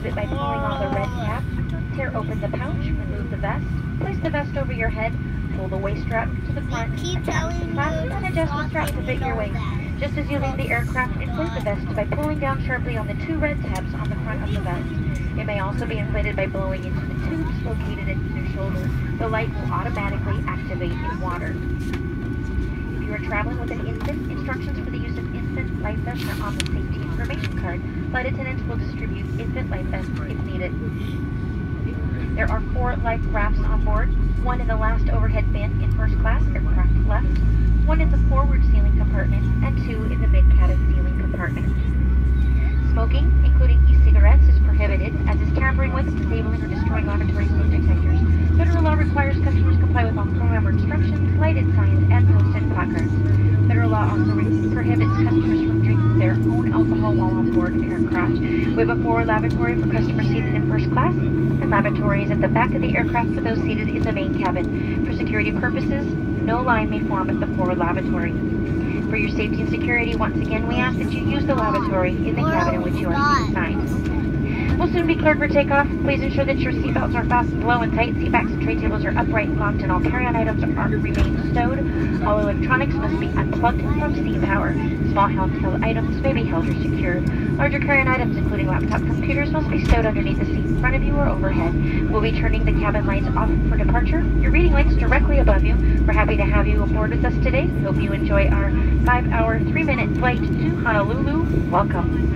remove it by pulling on the red cap. Tear open the pouch, remove the vest, place the vest over your head, pull the waist strap to the front, attach the clasp and adjust the strap to fit your weight. Just as you leave the aircraft, inflate the vest by pulling down sharply on the two red tabs on the front of the vest. It may also be inflated by blowing into the tubes located at either shoulder. The light will automatically activate in water. If you are traveling with an infant, instructions for the use of infant life vests are on the safety information card. Flight attendants will distribute infant life vests if needed. There are 4 life rafts on board, 1 in the last overhead bin in first class aircraft left, 1 in the forward ceiling compartment, and 2 in the mid-cabin ceiling compartment. Smoking, including e-cigarettes, is prohibited, as is tampering with, disabling, or destroying auditory smoke detectors. Federal law requires customers comply with all program instructions, lighted signs, and posted placards. Federal law also prohibits customers from drinking their own alcohol while on board an aircraft. We have a 4 lavatory for customers seated in first class, and lavatories at the back of the aircraft for those seated in the main cabin. For security purposes, no line may form at the forward lavatory. For your safety and security, once again, we ask that you use the lavatory in the cabin in which you are assigned. We'll soon be cleared for takeoff. Please ensure that your seatbelts are fastened low and tight, seatbacks and tray tables are upright and locked, and all carry-on items are remain stowed. All electronics must be unplugged from steam power. Small handheld items may be held or secured. Larger carry-on items, including laptop computers, must be stowed underneath the seat in front of you or overhead. We'll be turning the cabin lights off for departure. Your reading light's directly above you. We're happy to have you aboard with us today. We hope you enjoy our 5-hour, 3-minute flight to Honolulu. Welcome.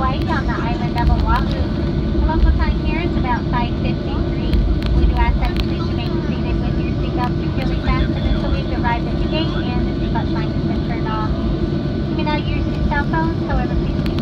Hawaii on the island of Oahu. The local time here is about 5:53. We do ask that you please remain seated with your seatbelt securely fastened until we've arrived at the gate and the seatbelt sign has been turned off. You may not use your cell phones, however, please keep